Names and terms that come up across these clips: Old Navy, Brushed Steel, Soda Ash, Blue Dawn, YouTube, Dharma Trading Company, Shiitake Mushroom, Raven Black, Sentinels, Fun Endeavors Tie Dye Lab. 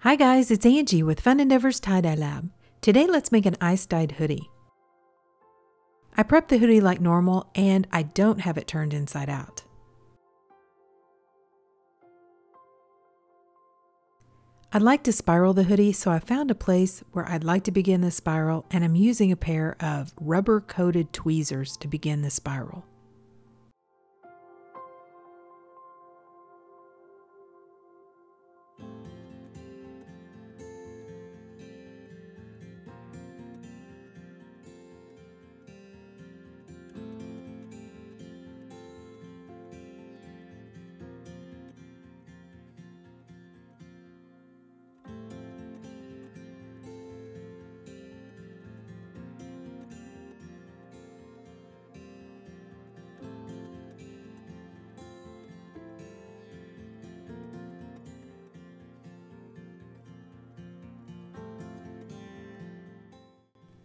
Hi guys, it's Angie with Fun Endeavors Tie Dye Lab. Today let's make an ice-dyed hoodie. I prepped the hoodie like normal and I don't have it turned inside out. I'd like to spiral the hoodie, so I found a place where I'd like to begin the spiral, and I'm using a pair of rubber-coated tweezers to begin the spiral.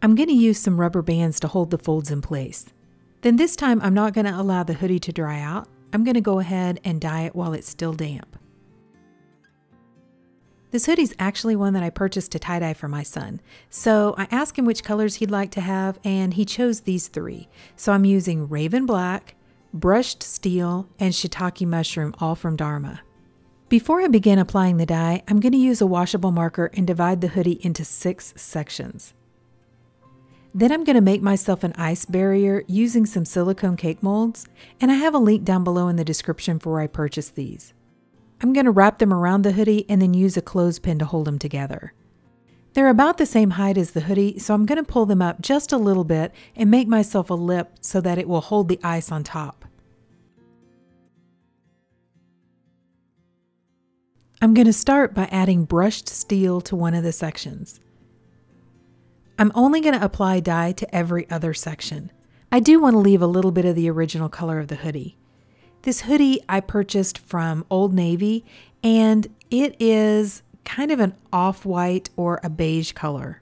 I'm going to use some rubber bands to hold the folds in place. Then this time I'm not going to allow the hoodie to dry out. I'm going to go ahead and dye it while it's still damp. This hoodie's actually one that I purchased to tie-dye for my son. So I asked him which colors he'd like to have and he chose these three. So I'm using Raven Black, Brushed Steel, and Shiitake Mushroom, all from Dharma. Before I begin applying the dye, I'm going to use a washable marker and divide the hoodie into 6 sections. Then I'm going to make myself an ice barrier using some silicone cake molds, and I have a link down below in the description for where I purchased these. I'm going to wrap them around the hoodie and then use a clothespin to hold them together. They're about the same height as the hoodie, so I'm going to pull them up just a little bit and make myself a lip so that it will hold the ice on top. I'm going to start by adding brushed steel to one of the sections. I'm only going to apply dye to every other section. I do want to leave a little bit of the original color of the hoodie. This hoodie I purchased from Old Navy, and it is kind of an off-white or a beige color.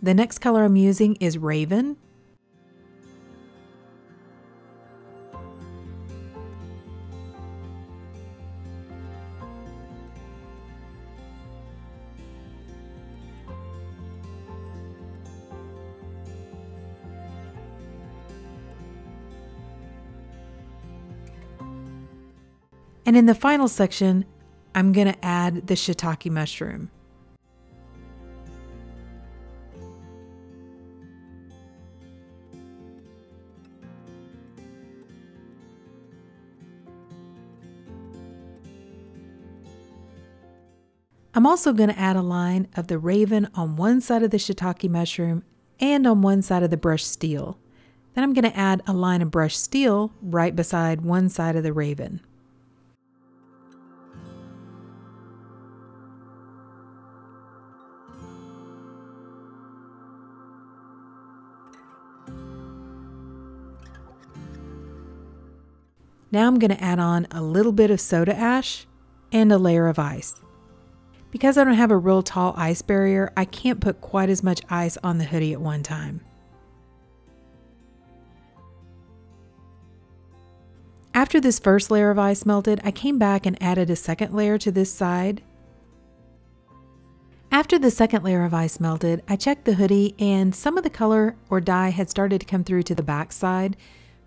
The next color I'm using is Raven. And in the final section, I'm going to add the shiitake mushroom. I'm also going to add a line of the raven on one side of the shiitake mushroom and on one side of the brushed steel. Then I'm going to add a line of brushed steel right beside one side of the raven. Now I'm going to add on a little bit of soda ash and a layer of ice. Because I don't have a real tall ice barrier, I can't put quite as much ice on the hoodie at one time. After this first layer of ice melted, I came back and added a second layer to this side. After the second layer of ice melted, I checked the hoodie and some of the color or dye had started to come through to the back side,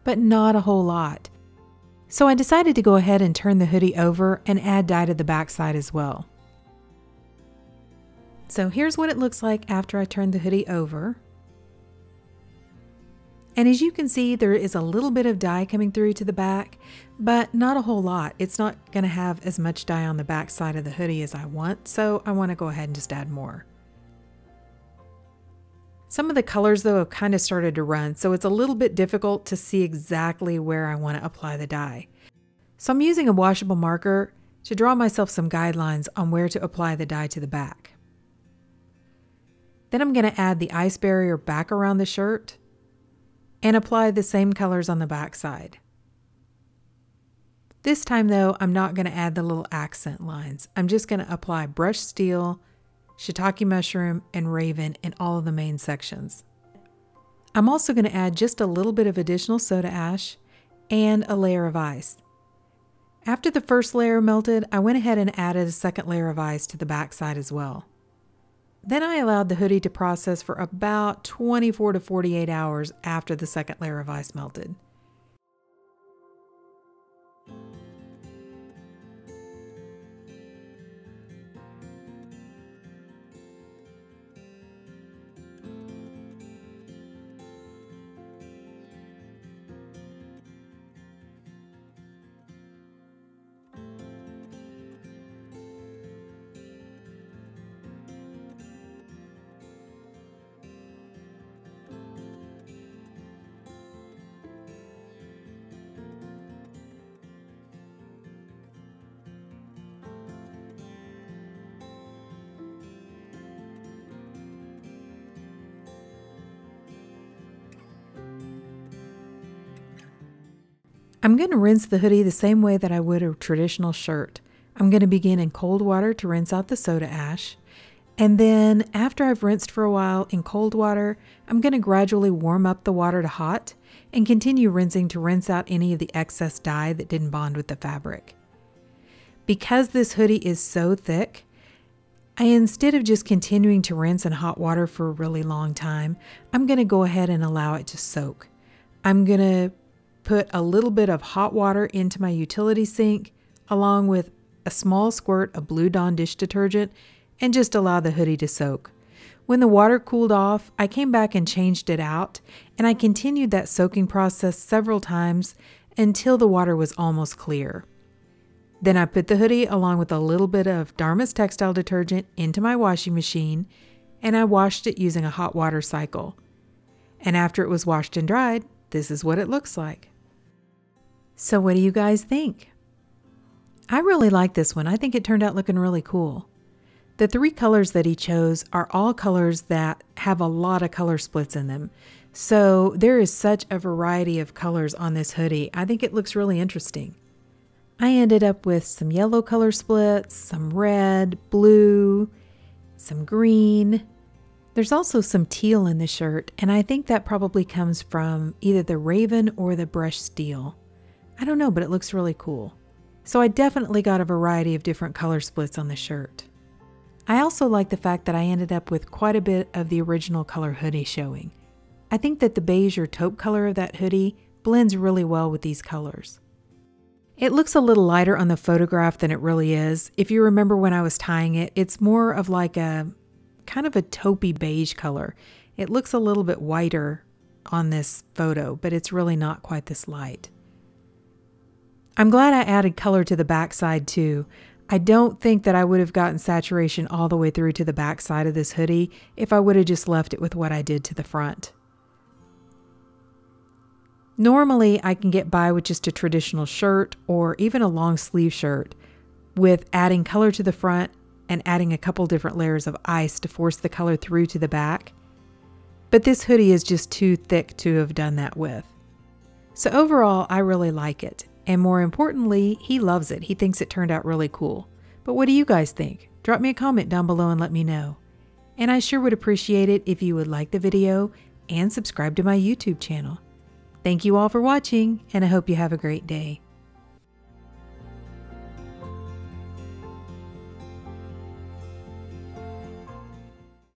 but not a whole lot. So I decided to go ahead and turn the hoodie over and add dye to the backside as well. So here's what it looks like after I turned the hoodie over. And as you can see, there is a little bit of dye coming through to the back, but not a whole lot. It's not going to have as much dye on the backside of the hoodie as I want, so I want to go ahead and just add more. Some of the colors though have kind of started to run, so it's a little bit difficult to see exactly where I want to apply the dye. So I'm using a washable marker to draw myself some guidelines on where to apply the dye to the back. Then I'm going to add the ice barrier back around the shirt and apply the same colors on the back side. This time though, I'm not going to add the little accent lines. I'm just going to apply brushed steel, shiitake mushroom, and raven in all of the main sections. I'm also going to add just a little bit of additional soda ash and a layer of ice. After the first layer melted, I went ahead and added a second layer of ice to the backside as well. Then I allowed the hoodie to process for about 24 to 48 hours after the second layer of ice melted. I'm going to rinse the hoodie the same way that I would a traditional shirt. I'm going to begin in cold water to rinse out the soda ash. And then after I've rinsed for a while in cold water, I'm going to gradually warm up the water to hot and continue rinsing to rinse out any of the excess dye that didn't bond with the fabric. Because this hoodie is so thick, instead of just continuing to rinse in hot water for a really long time, I'm going to go ahead and allow it to soak. I'm going to put a little bit of hot water into my utility sink along with a small squirt of Blue Dawn dish detergent and just allow the hoodie to soak. When the water cooled off, I came back and changed it out, and I continued that soaking process several times until the water was almost clear. Then I put the hoodie along with a little bit of Dharma's textile detergent into my washing machine, and I washed it using a hot water cycle. And after it was washed and dried, this is what it looks like. So what do you guys think? I really like this one. I think it turned out looking really cool. The three colors that he chose are all colors that have a lot of color splits in them. So there is such a variety of colors on this hoodie. I think it looks really interesting. I ended up with some yellow color splits, some red, blue, some green. There's also some teal in the shirt, and I think that probably comes from either the Raven or the Brushed Steel. I don't know, but it looks really cool. So I definitely got a variety of different color splits on the shirt. I also like the fact that I ended up with quite a bit of the original color hoodie showing. I think that the beige or taupe color of that hoodie blends really well with these colors. It looks a little lighter on the photograph than it really is. If you remember when I was tying it, it's more of like a kind of a taupey beige color. It looks a little bit whiter on this photo, but it's really not quite this light. I'm glad I added color to the backside too. I don't think that I would have gotten saturation all the way through to the backside of this hoodie if I would have just left it with what I did to the front. Normally I can get by with just a traditional shirt or even a long sleeve shirt with adding color to the front and adding a couple different layers of ice to force the color through to the back. But this hoodie is just too thick to have done that with. So overall, I really like it. And more importantly, he loves it. He thinks it turned out really cool. But what do you guys think? Drop me a comment down below and let me know. And I sure would appreciate it if you would like the video and subscribe to my YouTube channel. Thank you all for watching, and I hope you have a great day.